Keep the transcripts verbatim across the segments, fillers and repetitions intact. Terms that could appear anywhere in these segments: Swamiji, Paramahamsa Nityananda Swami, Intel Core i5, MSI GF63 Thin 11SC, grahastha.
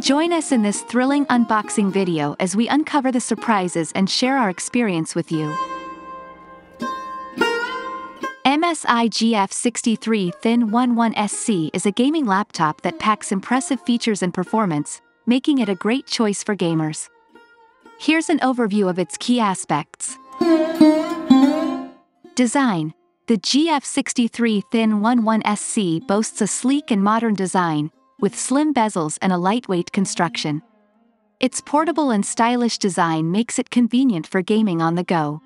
Join us in this thrilling unboxing video as we uncover the surprises and share our experience with you. M S I G F sixty-three Thin eleven S C is a gaming laptop that packs impressive features and performance, making it a great choice for gamers. Here's an overview of its key aspects. Design. The G F sixty-three Thin eleven S C boasts a sleek and modern design, with slim bezels and a lightweight construction. Its portable and stylish design makes it convenient for gaming on the go.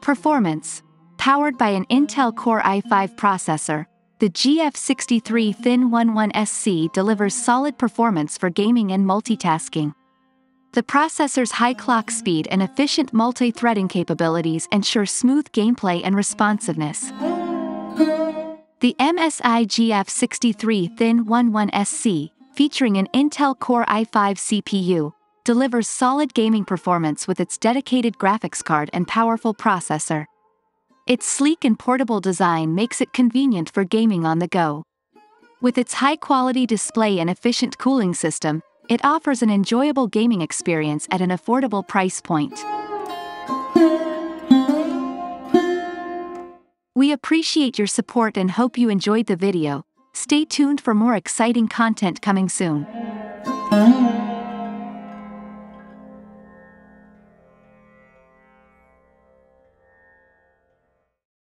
Performance. Powered by an Intel Core i five processor, the G F sixty-three Thin eleven S C delivers solid performance for gaming and multitasking. The processor's high clock speed and efficient multi-threading capabilities ensure smooth gameplay and responsiveness. The M S I G F sixty-three Thin eleven S C, featuring an Intel Core i five C P U, delivers solid gaming performance with its dedicated graphics card and powerful processor. Its sleek and portable design makes it convenient for gaming on the go. With its high-quality display and efficient cooling system, it offers an enjoyable gaming experience at an affordable price point. We appreciate your support and hope you enjoyed the video. Stay tuned for more exciting content coming soon.